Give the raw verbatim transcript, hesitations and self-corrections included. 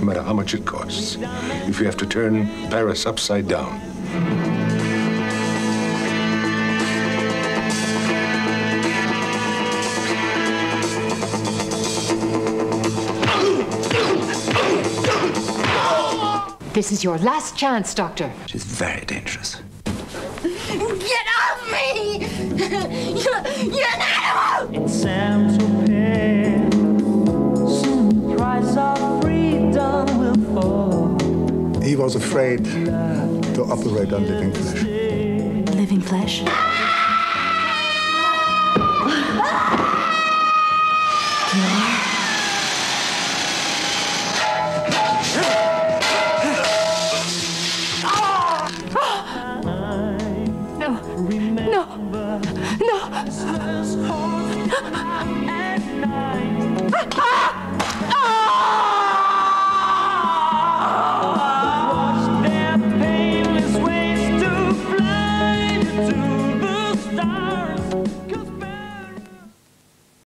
no matter how much it costs, if you have to turn Paris upside down. This is your last chance, Doctor. She's very dangerous. Get off me! You're, you're an animal! It's Sam to pay. Soon the price of freedom will fall. He was afraid to operate on living flesh. Living flesh?